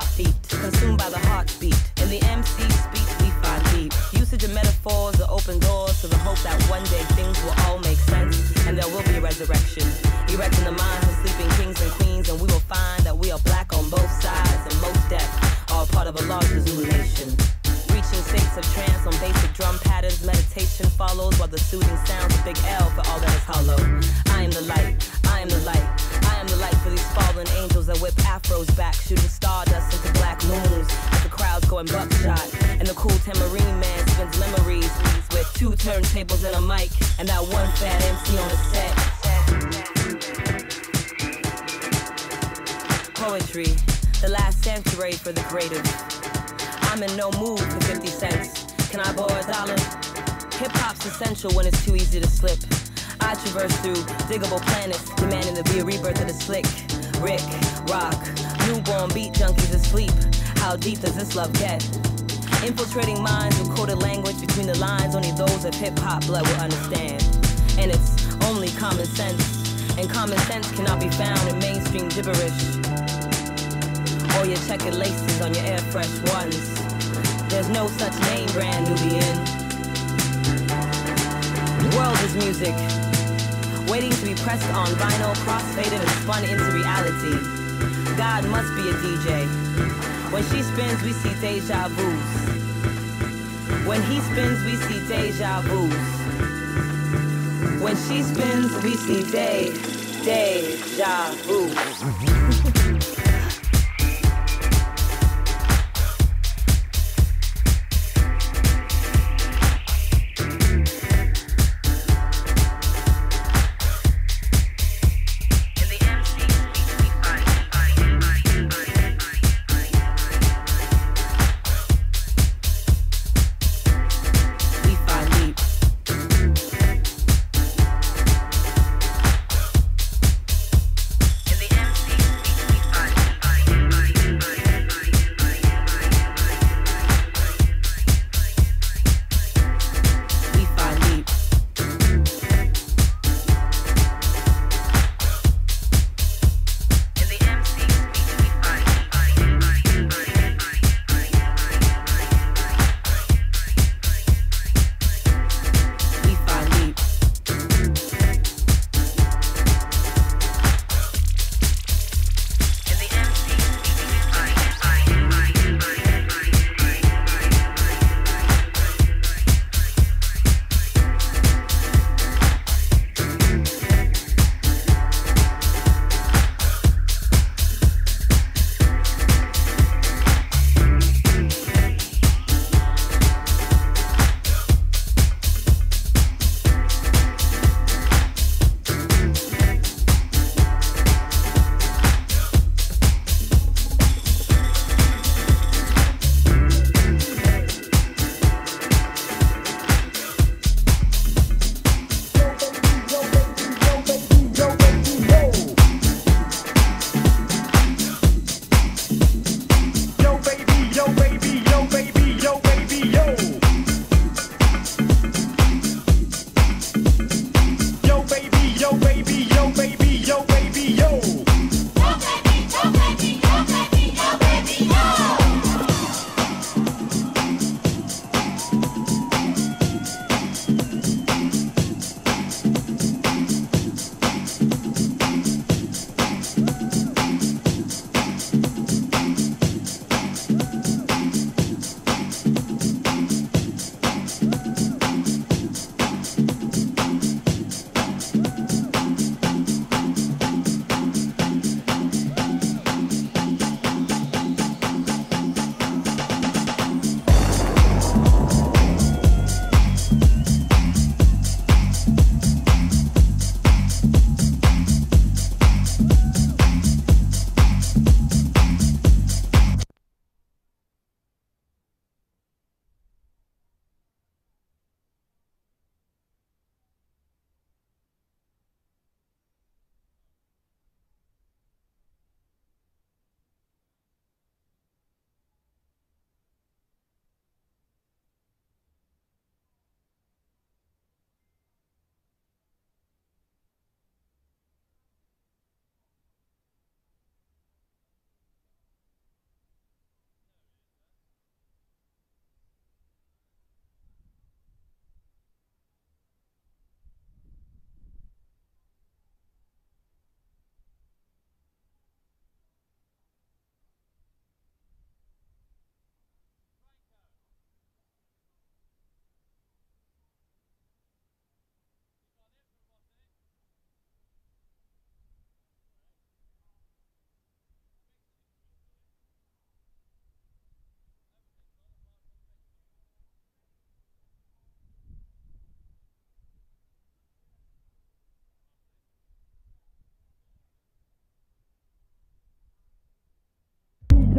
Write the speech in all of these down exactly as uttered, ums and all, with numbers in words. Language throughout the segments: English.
our feet, consumed by the heartbeat. In the M C speech we find deep usage of metaphors are open doors to the hope that one day things will all make sense and there will be a resurrection. Erecting the minds of sleeping kings and queens, and we will find that we are black on both sides and most deaf, all part of a larger Zulu nation. Reaching states of trance on basic drum patterns, meditation follows while the soothing sounds of Big L for all that is hollow. I am the light, I am the light, I am the light for these fallen angels that whip afros back, shooting stardust into black moons as the crowd's going buckshot. And the cool tambourine man spins memories with two turntables and a mic and that one fat M C on the set. Poetry, the last sanctuary for the creative. I'm in no mood for fifty cents. Can I borrow a dollar? Hip-hop's essential when it's too easy to slip. I traverse through diggable planets, demanding to be a rebirth of the slick, Rick, rock, newborn beat junkies asleep. How deep does this love get? Infiltrating minds with coded language between the lines, only those of hip-hop blood will understand. And it's only common sense, and common sense cannot be found in mainstream gibberish. Or your checkered laces on your air fresh ones. There's no such name brand Nubian. The world is music, waiting to be pressed on vinyl, crossfaded and spun into reality. God must be a D J. When she spins, we see deja vus. When he spins, we see deja vus. When she spins, we see de deja vus. Thank you.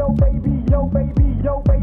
yo baby, yo baby, yo baby.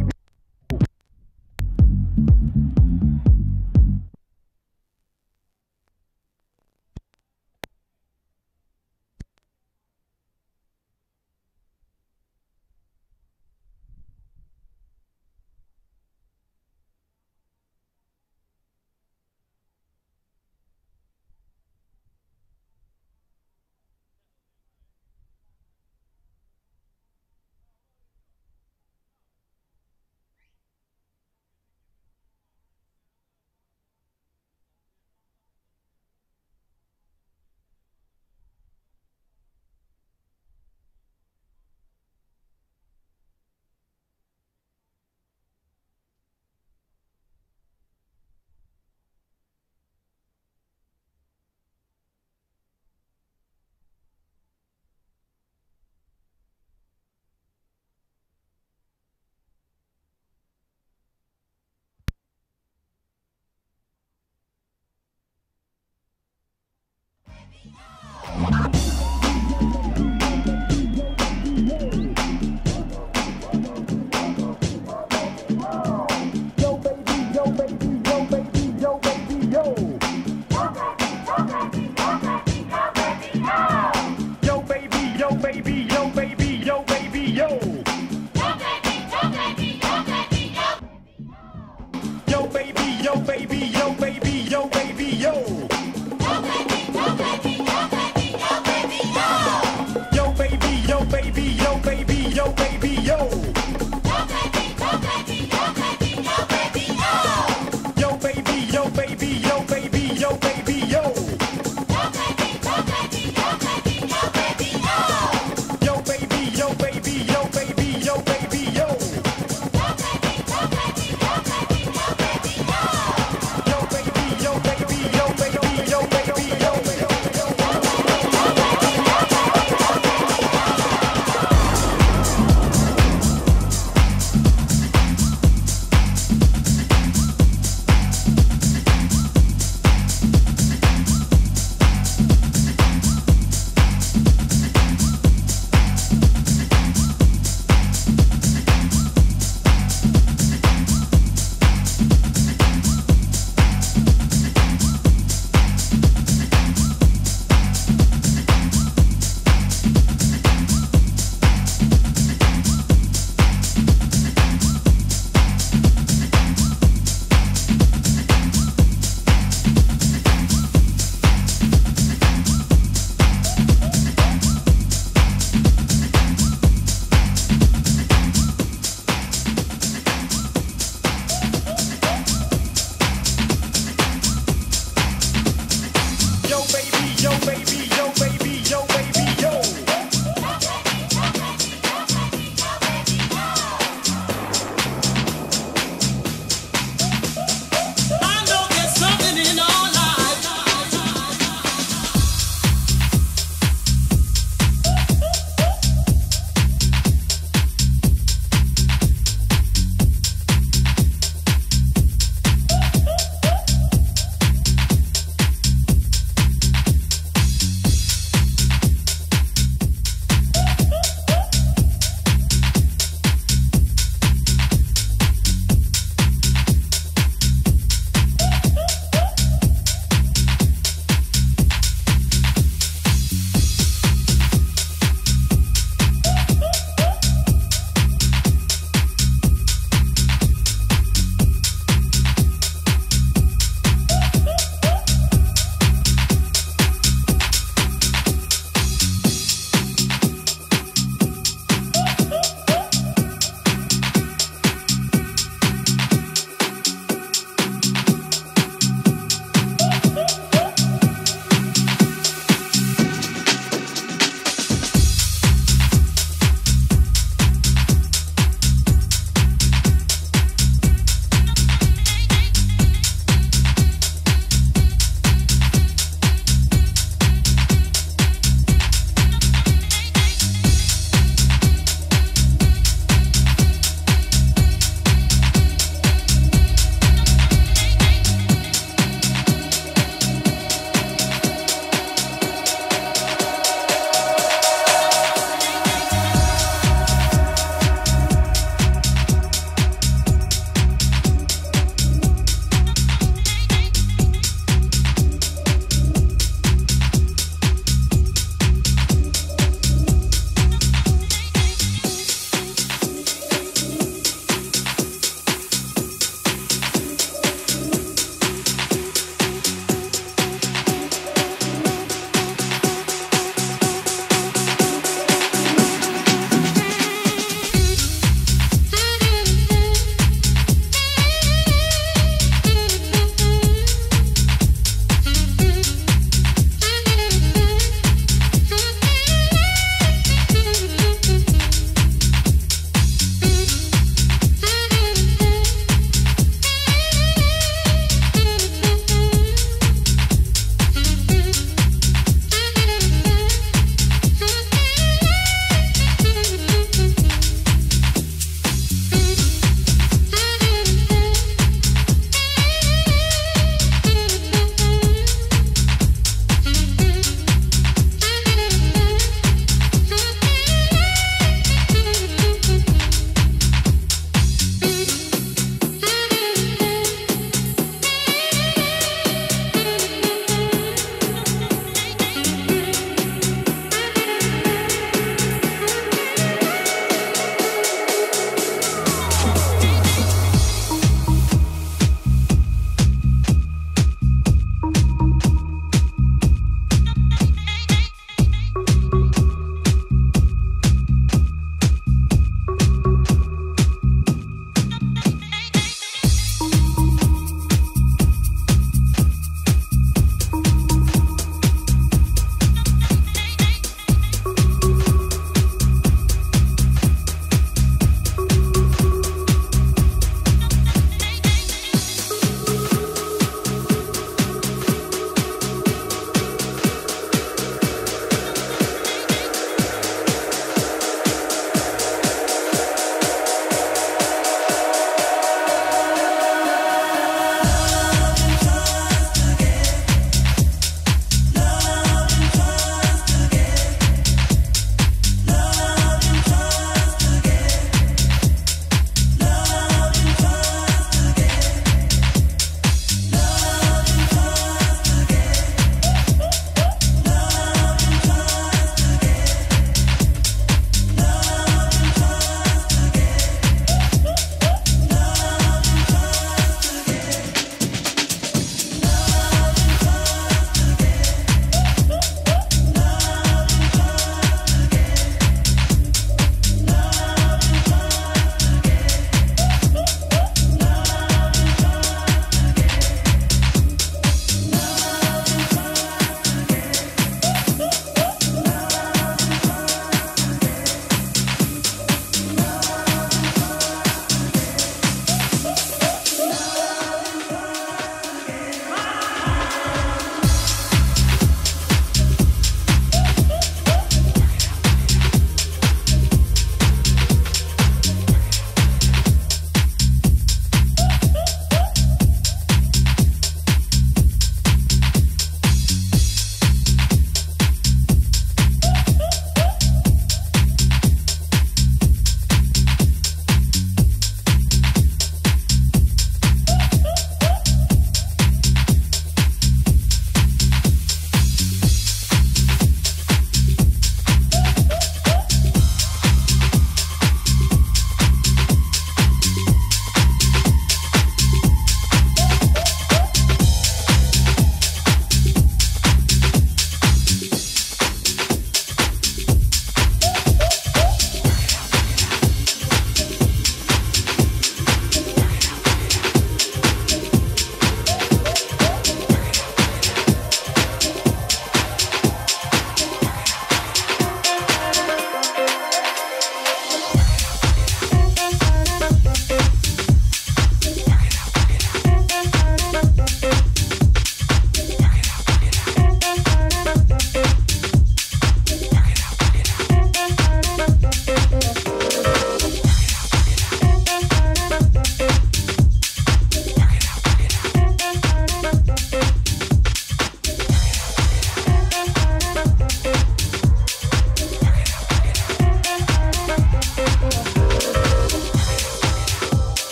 Yo baby, yo baby, yo baby, yo. Yo baby, yo baby, yo.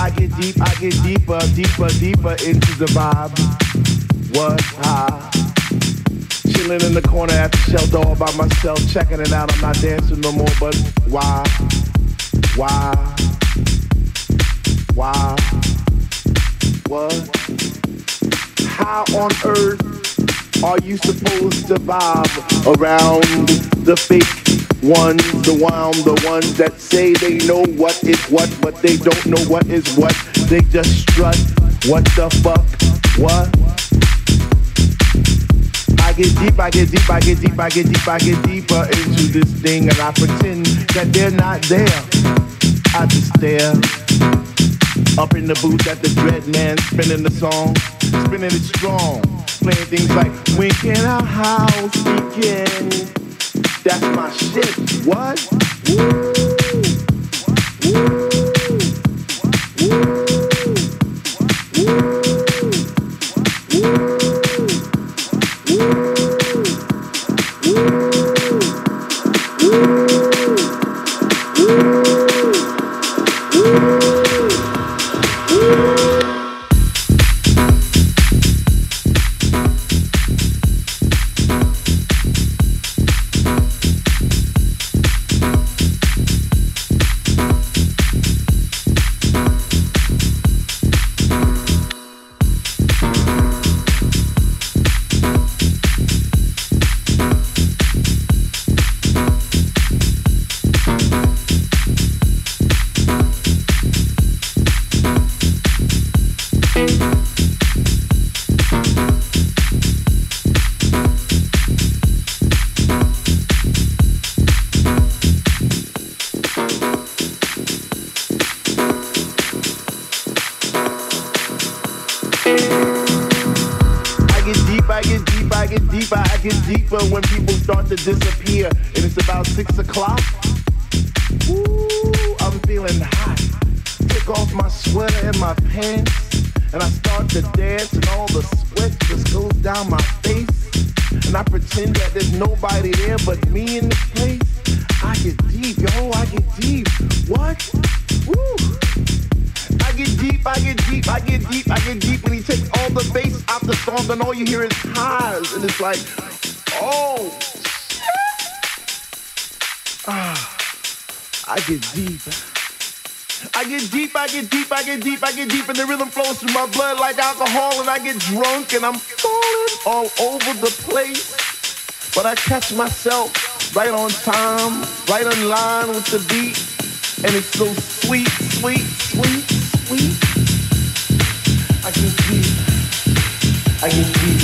I get deep, I get deeper, deeper, deeper into the vibe. Was high, chilling in the corner at the shelter all by myself, checking it out. I'm not dancing no more, but why, why, why, what? How on earth are you supposed to vibe around the fake ones, the wild, the ones that say they know what is what, but they don't know what is what. They just strut. What the fuck? What? I get deep, I get deep, I get deep, I get deep, I get deeper into this thing, and I pretend that they're not there. I just stare up in the booth at the dread man, spinning the song, spinning it strong, playing things like "When Can Our House Begin?" That's my shit. What? Woo! Woo! Woo! And I'm falling all over the place, but I catch myself right on time, right in line with the beat, and it's so sweet, sweet, sweet, sweet. I get deep, I get deep, I get deep.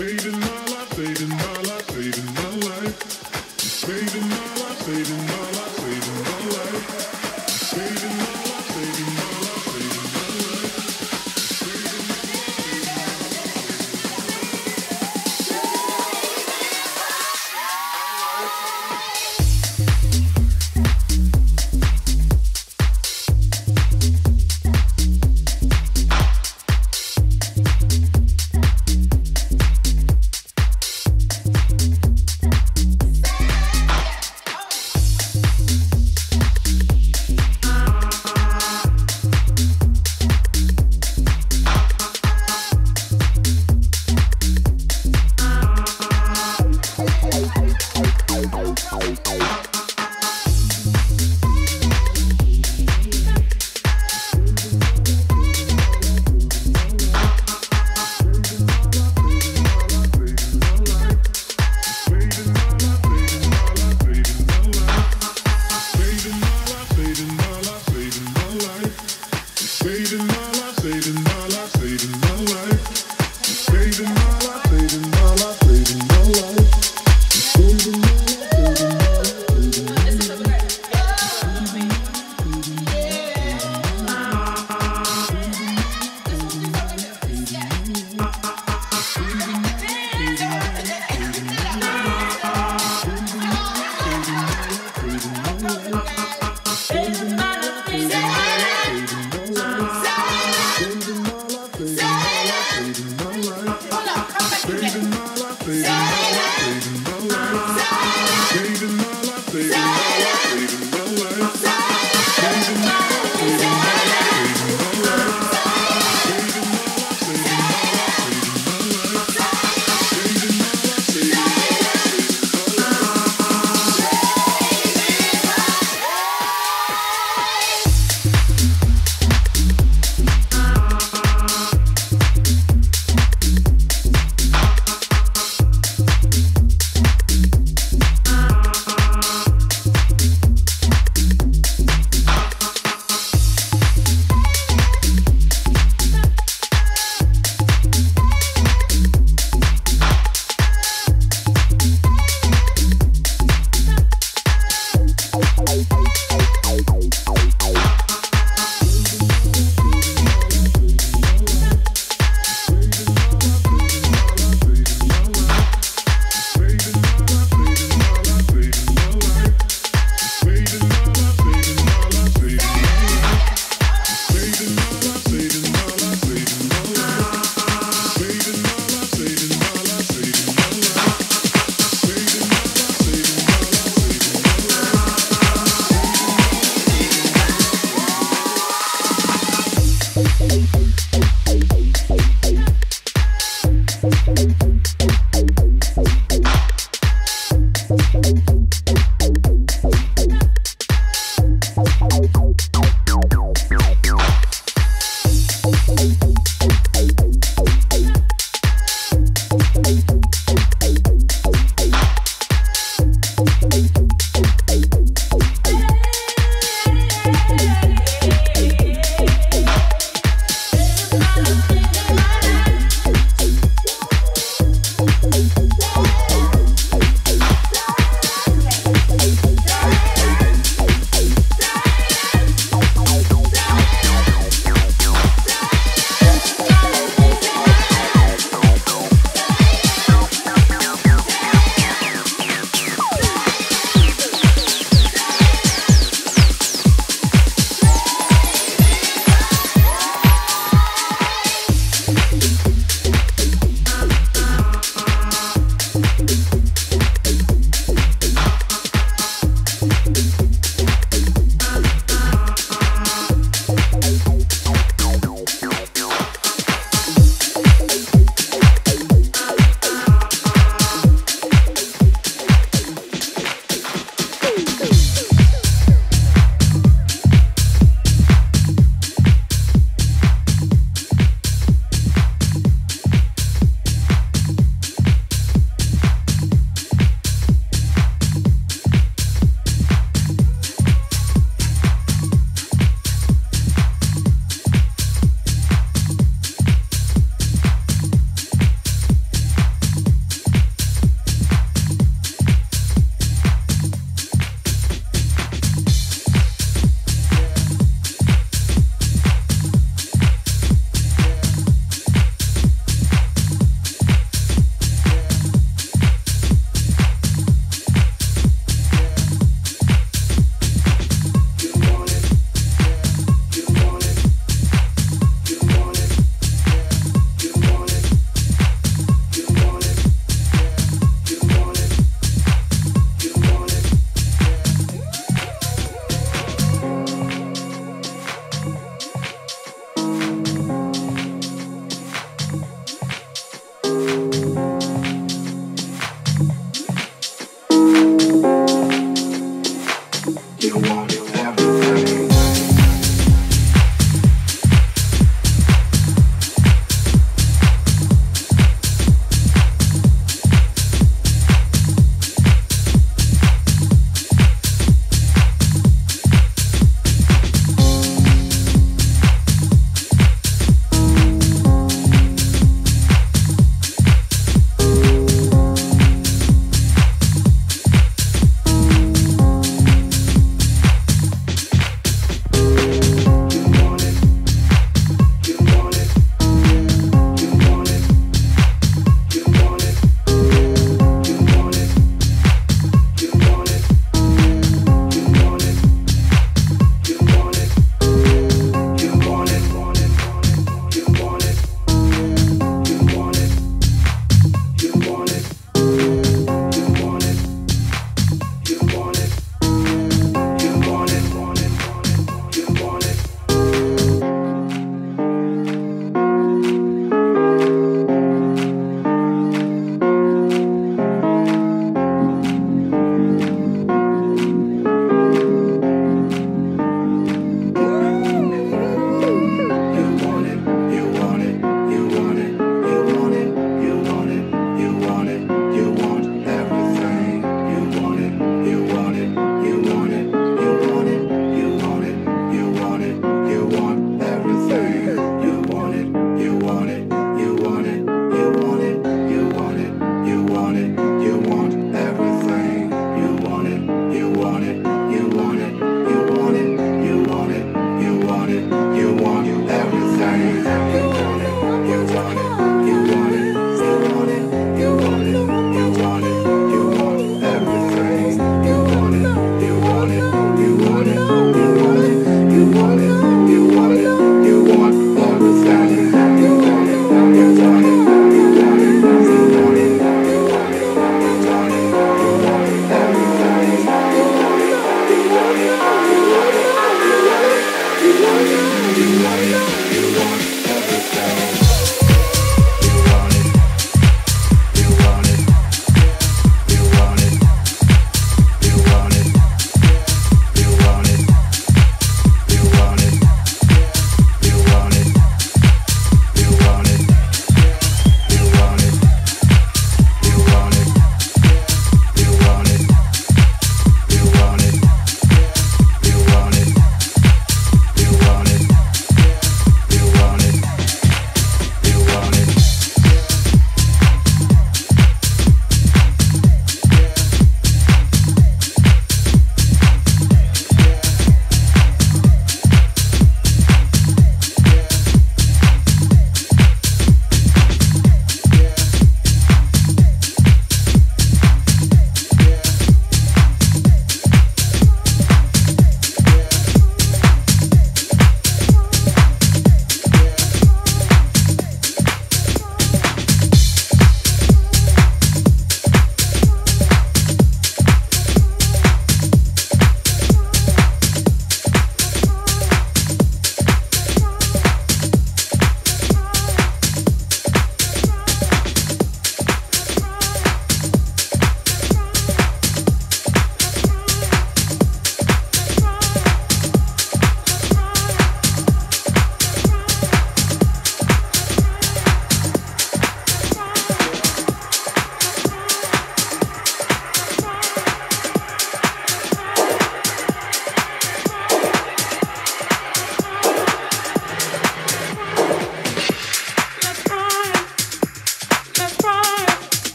saving my life, saving my life, saving my life. Saving my life, saving my life, saving my life. Saving my life, saving my life, saving my life. Saving my life, saving my life.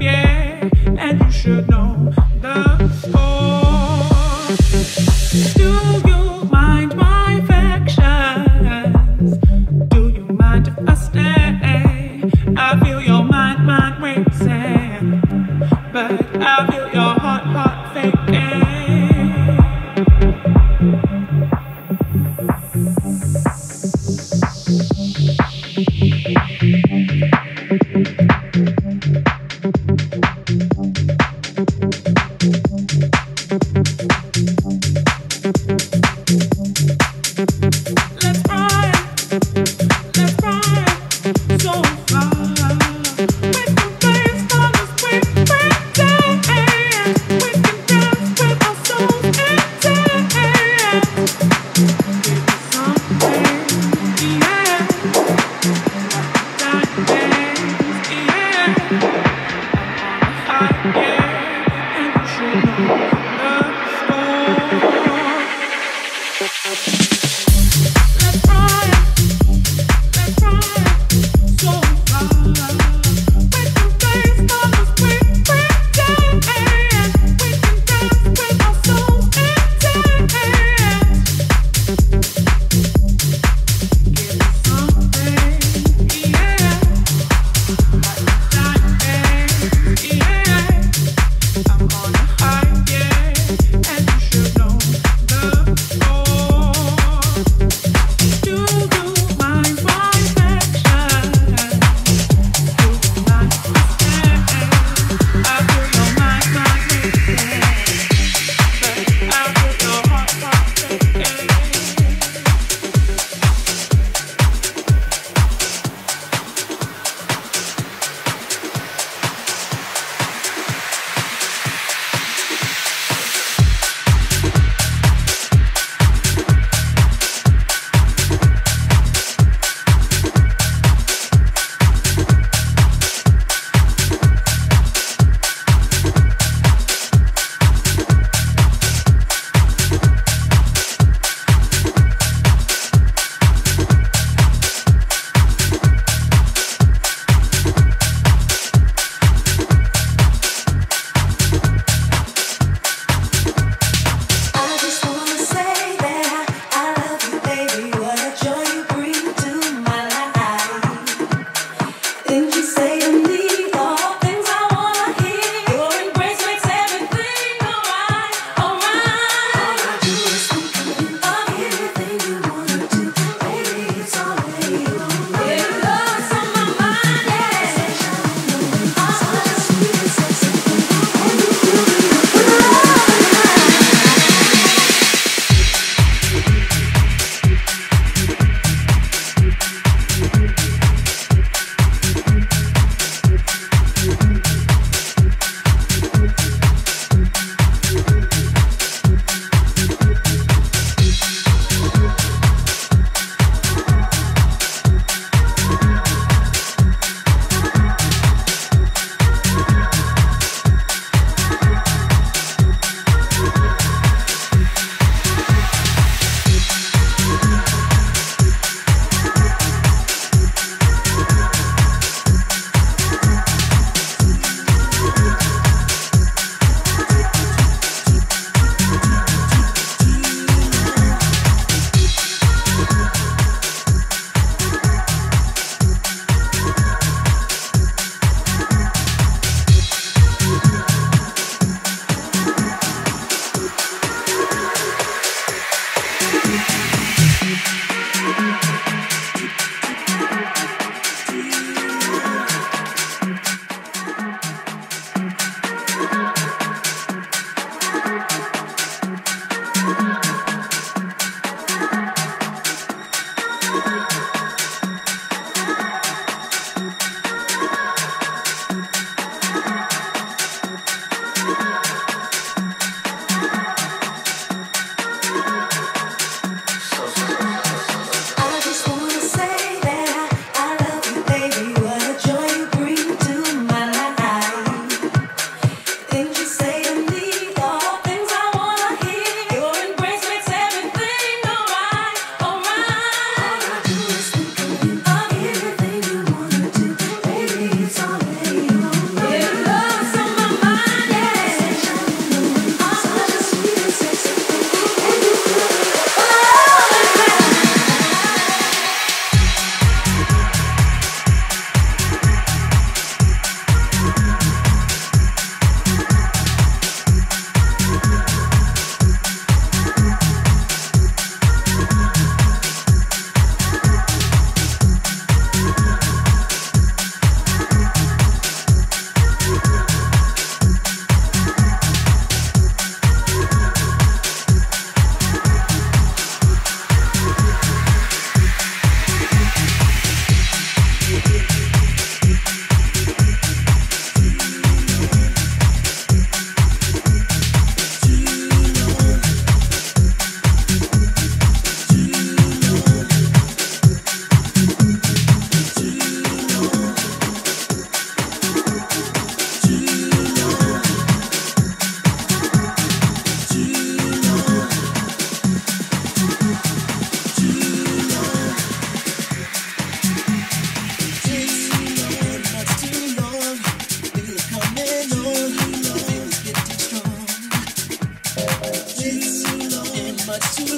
Yeah, and you should know the story.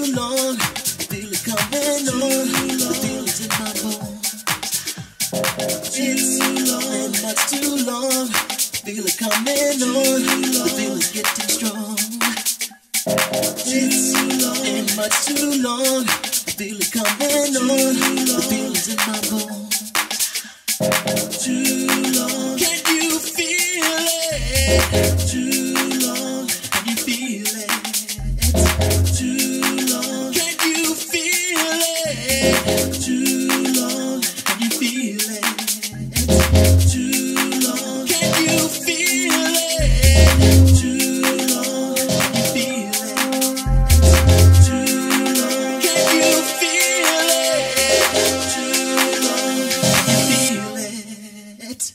too long. The deal is coming on. The deal is in my bones. The deal is too long. Much too long. The deal is coming on. The deal is getting strong. The deal is too long. Much too long. The deal is coming on. The deal is in my bones. Too long. Can you feel it? Too long. Can you feel it? Too long. Can you feel it? Too long. Can you feel it? Too long. Can you feel it? Too long. Can you feel it? Too long. Can you feel it? Too long. Can you feel it? It's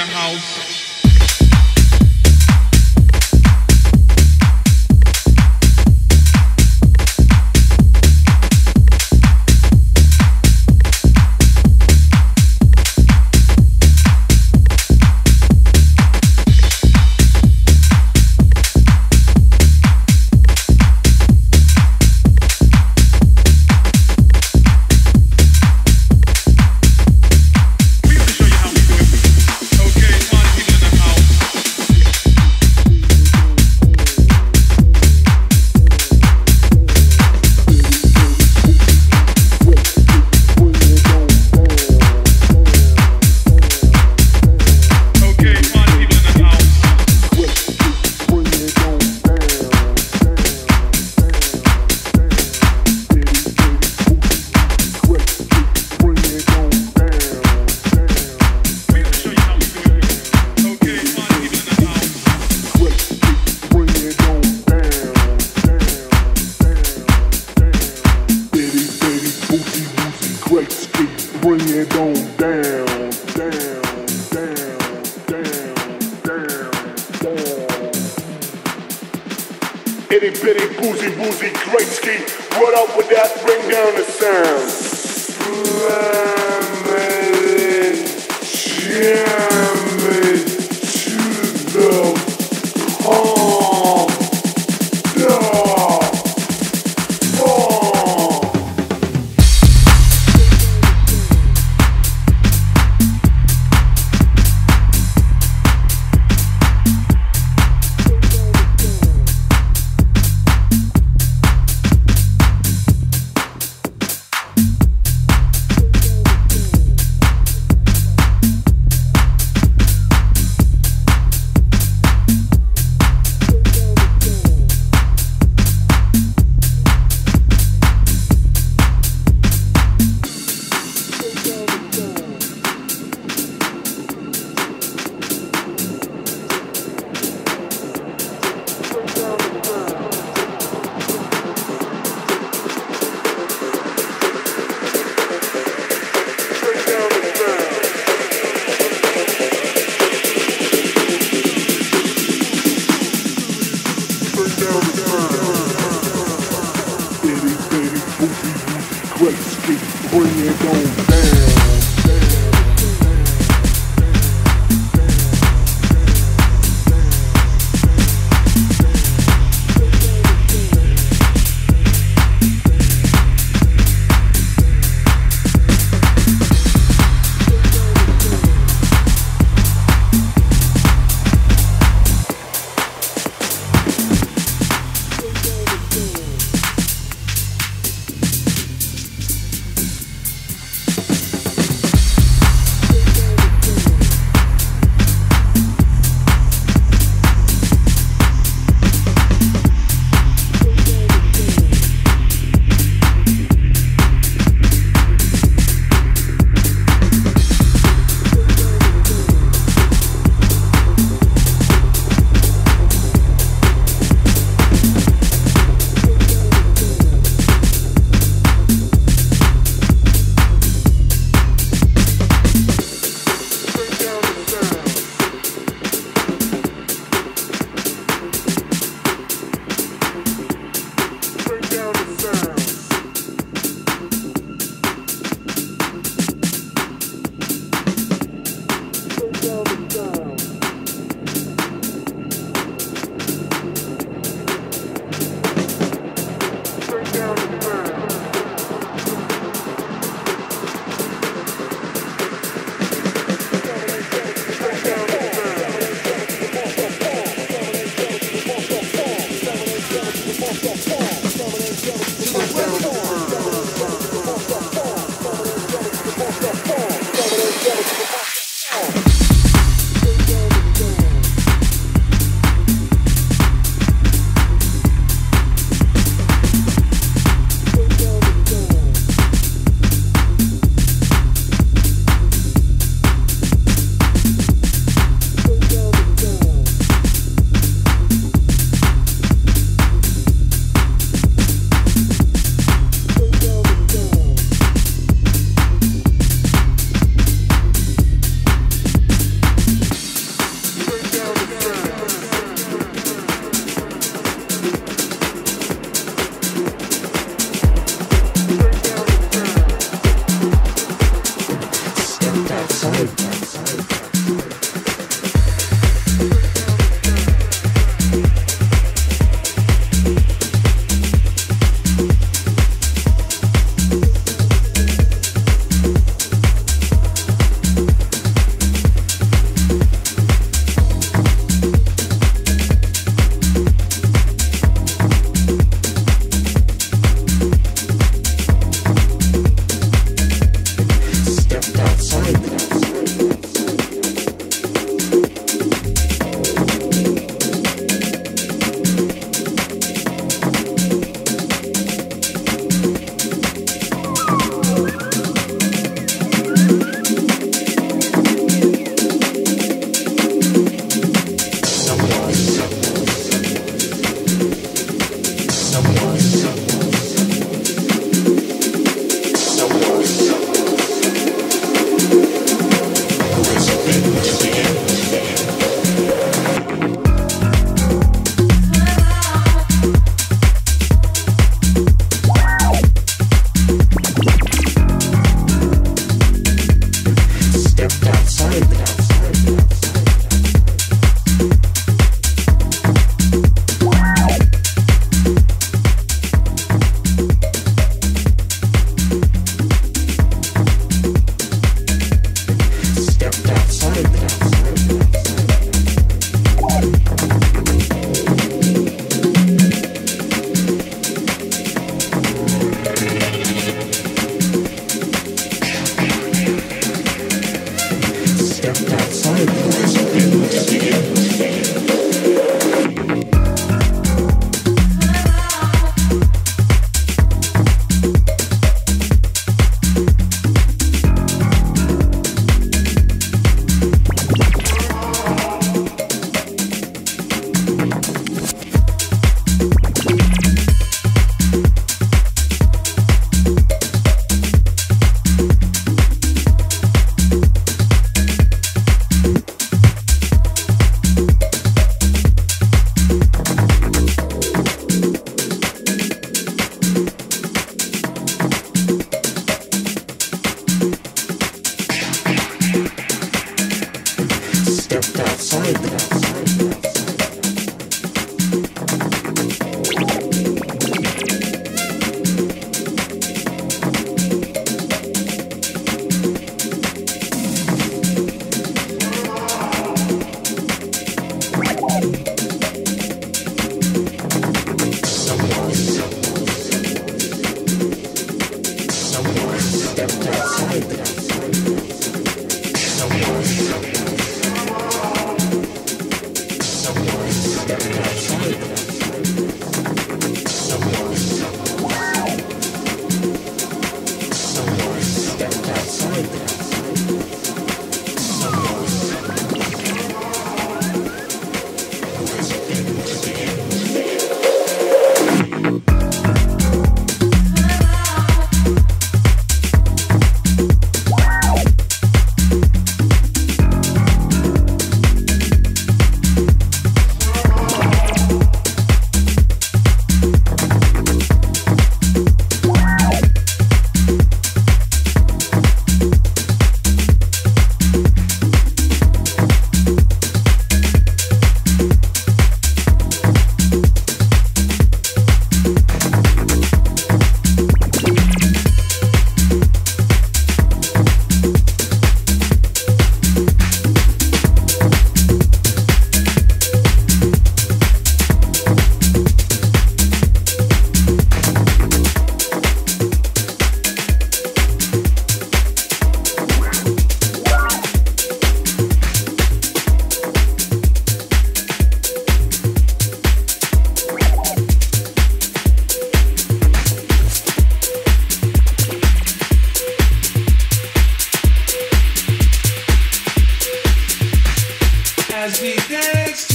house.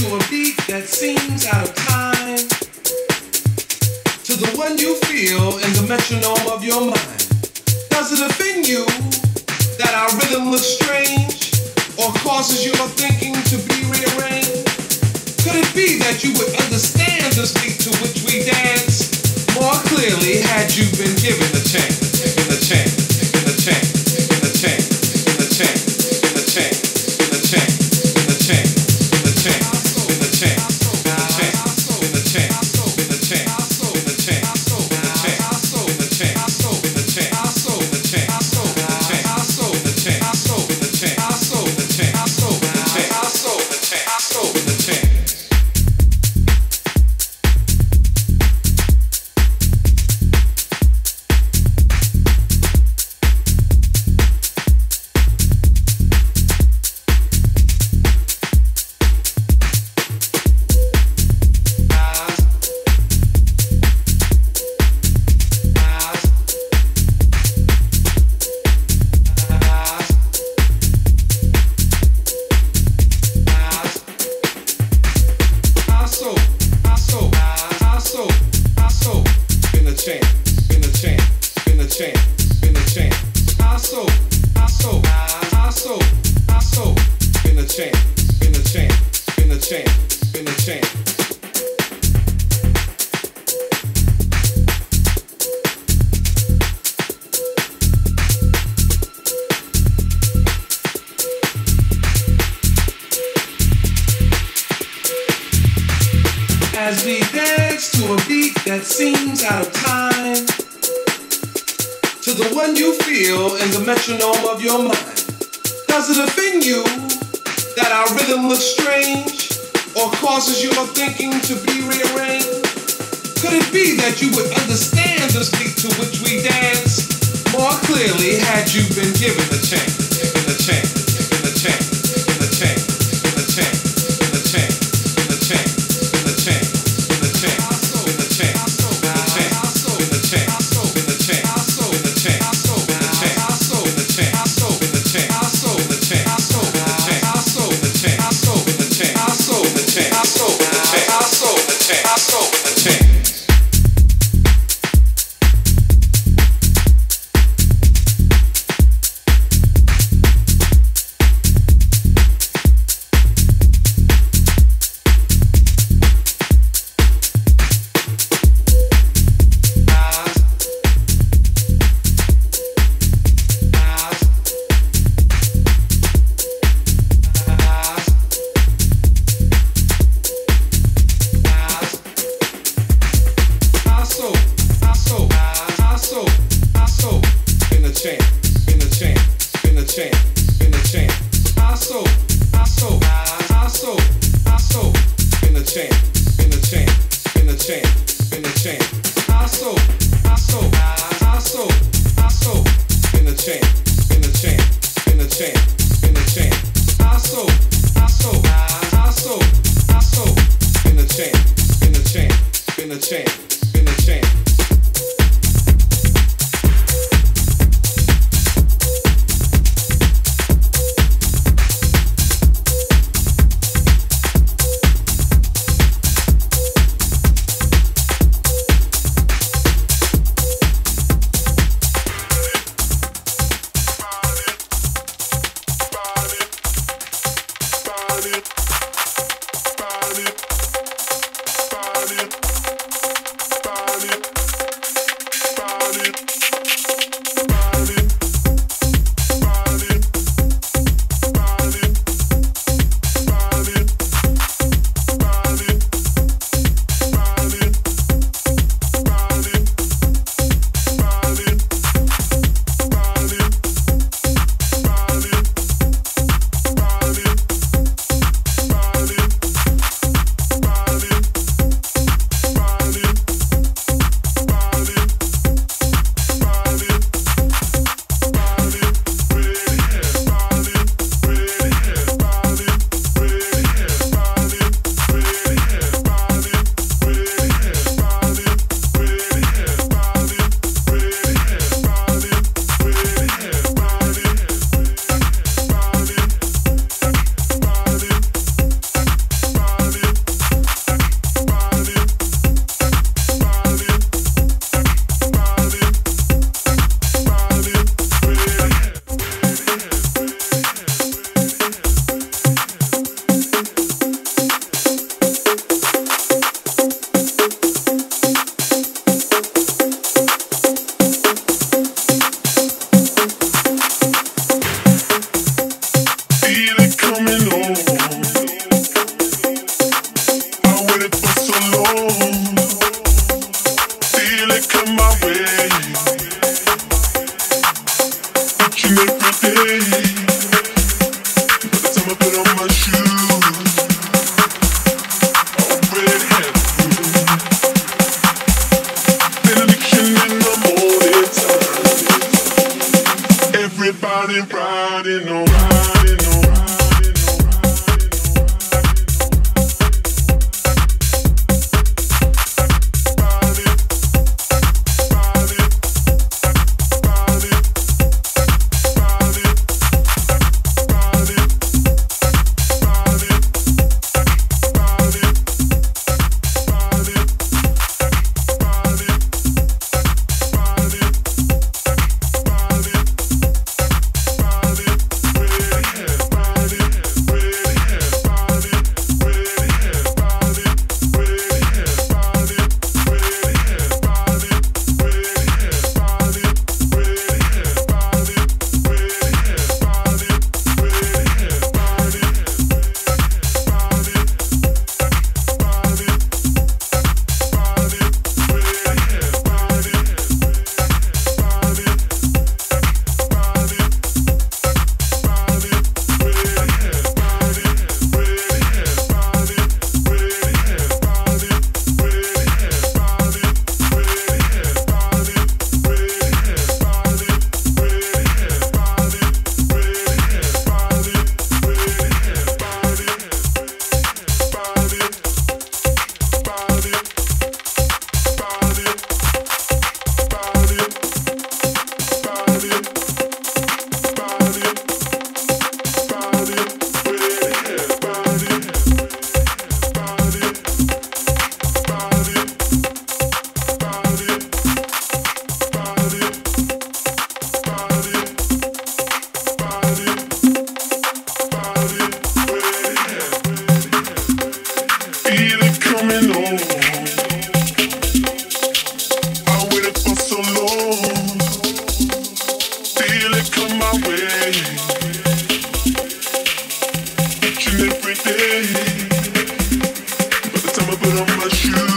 to a beat that seems out of time, to the one you feel in the metronome of your mind. Does it offend you that our rhythm looks strange, or causes your thinking to be rearranged? Could it be that you would understand this beat to which we dance more clearly had you been given the chance, in the chance, in the chance, in the chance, in the chance, in the chance, in the chance, in the chance, in the chance, in the chance, in the chance, in the chance, in the chance. Body, body, body. put on my shoes.